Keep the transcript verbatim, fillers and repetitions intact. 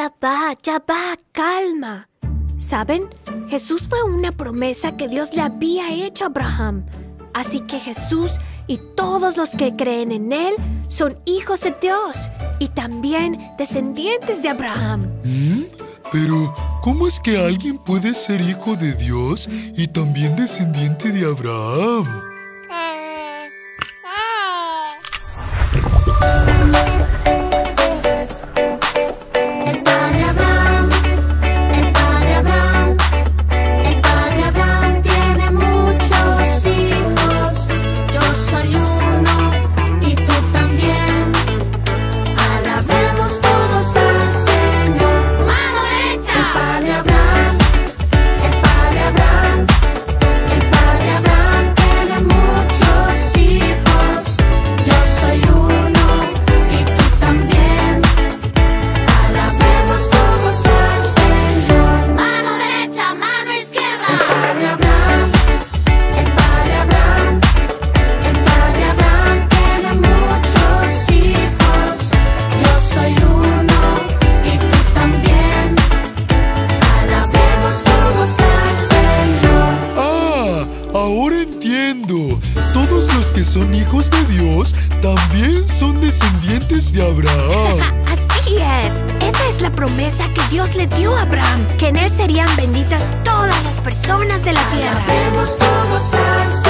ya va, ya va, calma. ¿Saben? Jesús fue una promesa que Dios le había hecho a Abraham. Así que Jesús y todos los que creen en Él son hijos de Dios y también descendientes de Abraham. ¿Mm? Pero, ¿cómo es que alguien puede ser hijo de Dios y también descendiente de Abraham? Son hijos de Dios, también son descendientes de Abraham. Así es. Esa es la promesa que Dios le dio a Abraham, que en él serían benditas todas las personas de la tierra. Alabemos todos al Señor.